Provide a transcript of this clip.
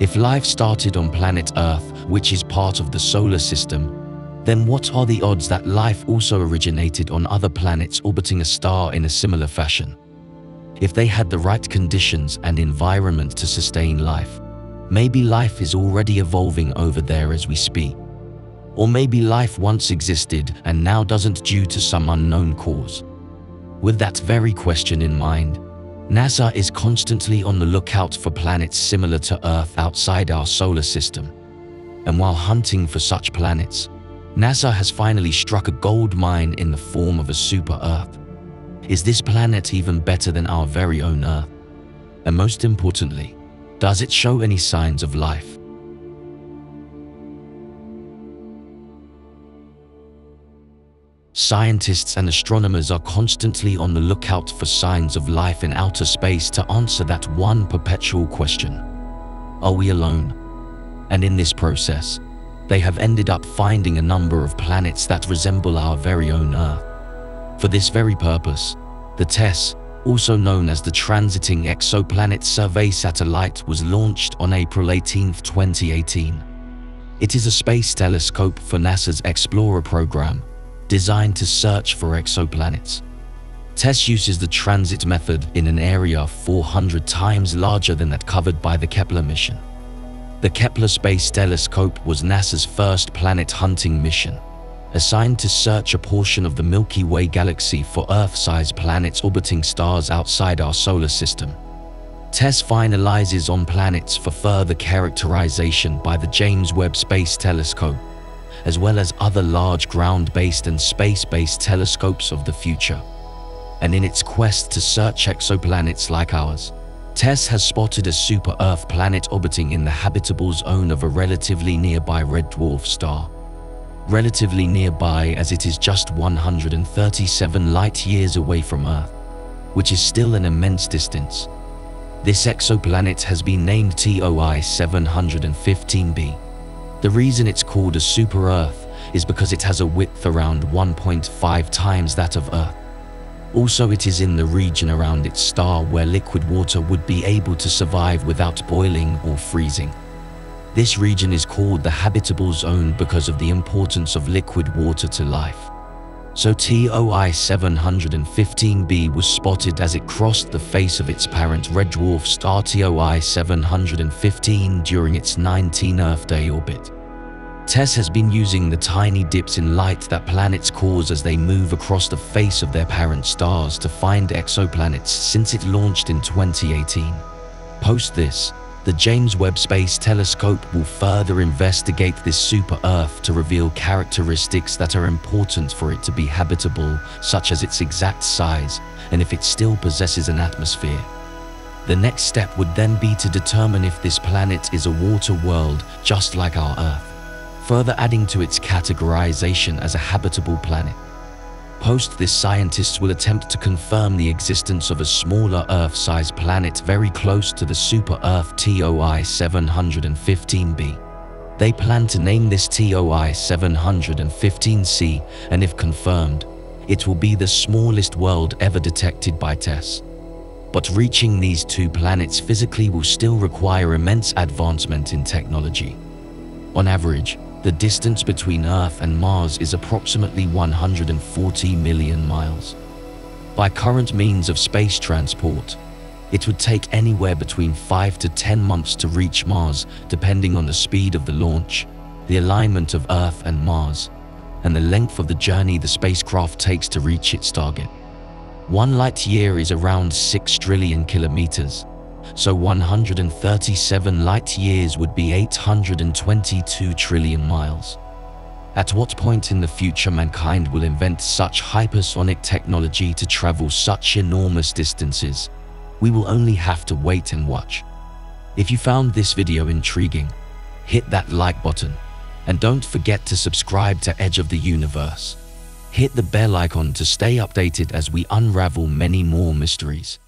If life started on planet Earth, which is part of the solar system, then what are the odds that life also originated on other planets orbiting a star in a similar fashion? If they had the right conditions and environment to sustain life, maybe life is already evolving over there as we speak. Or maybe life once existed and now doesn't due to some unknown cause. With that very question in mind, NASA is constantly on the lookout for planets similar to Earth outside our solar system. And while hunting for such planets, NASA has finally struck a gold mine in the form of a super-Earth. Is this planet even better than our very own Earth? And most importantly, does it show any signs of life? Scientists and astronomers are constantly on the lookout for signs of life in outer space to answer that one perpetual question: are we alone? And in this process, they have ended up finding a number of planets that resemble our very own Earth. For this very purpose, the TESS, also known as the Transiting Exoplanet Survey Satellite, was launched on April 18, 2018. It is a space telescope for NASA's Explorer program, designed to search for exoplanets. TESS uses the transit method in an area 400 times larger than that covered by the Kepler mission. The Kepler Space Telescope was NASA's first planet-hunting mission, assigned to search a portion of the Milky Way galaxy for Earth-sized planets orbiting stars outside our solar system. TESS finalizes on planets for further characterization by the James Webb Space Telescope, as well as other large ground-based and space-based telescopes of the future. And in its quest to search exoplanets like ours, TESS has spotted a super-Earth planet orbiting in the habitable zone of a relatively nearby red dwarf star. Relatively nearby, as it is just 137 light-years away from Earth, which is still an immense distance. This exoplanet has been named TOI-715b. The reason it's called a super-Earth is because it has a width around 1.5 times that of Earth. Also, it is in the region around its star where liquid water would be able to survive without boiling or freezing. This region is called the habitable zone because of the importance of liquid water to life. So TOI-715b was spotted as it crossed the face of its parent red dwarf star TOI-715 during its 19 Earth Day orbit. TESS has been using the tiny dips in light that planets cause as they move across the face of their parent stars to find exoplanets since it launched in 2018. Post this, the James Webb Space Telescope will further investigate this super-Earth to reveal characteristics that are important for it to be habitable, such as its exact size and if it still possesses an atmosphere. The next step would then be to determine if this planet is a water world just like our Earth, further adding to its categorization as a habitable planet. Post this, scientists will attempt to confirm the existence of a smaller Earth-sized planet very close to the super-Earth TOI-715b. They plan to name this TOI-715c, and if confirmed, it will be the smallest world ever detected by TESS. But reaching these two planets physically will still require immense advancement in technology. On average, the distance between Earth and Mars is approximately 140 million miles. By current means of space transport, it would take anywhere between 5 to 10 months to reach Mars, depending on the speed of the launch, the alignment of Earth and Mars, and the length of the journey the spacecraft takes to reach its target. 1 light-year is around 6 trillion kilometers. So 137 light-years would be 822 trillion miles. At what point in the future mankind will invent such hypersonic technology to travel such enormous distances? We will only have to wait and watch. If you found this video intriguing, hit that like button. And don't forget to subscribe to Edge of the Universe. Hit the bell icon to stay updated as we unravel many more mysteries.